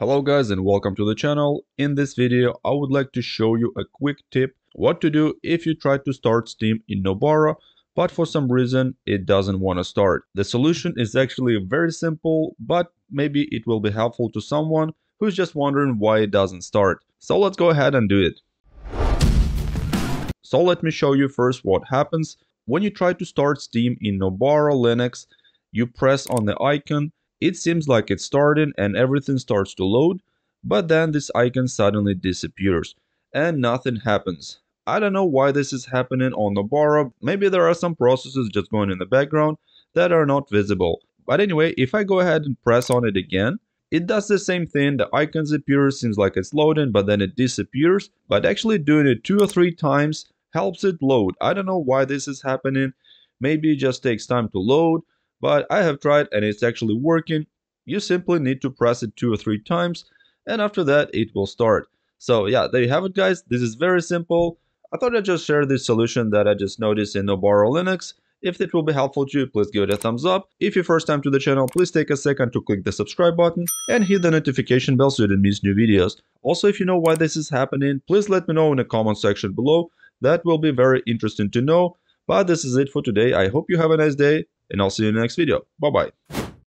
Hello guys and welcome to the channel. In this video I would like to show you a quick tip what to do if you try to start Steam in Nobara but for some reason it doesn't want to start. The solution is actually very simple, but maybe it will be helpful to someone who's just wondering why it doesn't start. So let's go ahead and do it. So let me show you first what happens. When you try to start Steam in Nobara Linux, you press on the icon. It seems like it's starting and everything starts to load, but then this icon suddenly disappears and nothing happens. I don't know why this is happening on Nobara. Maybe there are some processes just going in the background that are not visible. But anyway, if I go ahead and press on it again, it does the same thing. The icons appear, seems like it's loading, but then it disappears. But actually doing it 2 or 3 times helps it load. I don't know why this is happening. Maybe it just takes time to load. But I have tried and it's actually working. You simply need to press it 2 or 3 times and after that it will start. So yeah, there you have it guys. This is very simple. I thought I'd just share this solution that I just noticed in Nobara Linux. If that will be helpful to you, please give it a thumbs up. If you're first time to the channel, please take a second to click the subscribe button and hit the notification bell so you don't miss new videos. Also, if you know why this is happening, please let me know in the comment section below. That will be very interesting to know. But this is it for today. I hope you have a nice day. And I'll see you in the next video. Bye-bye.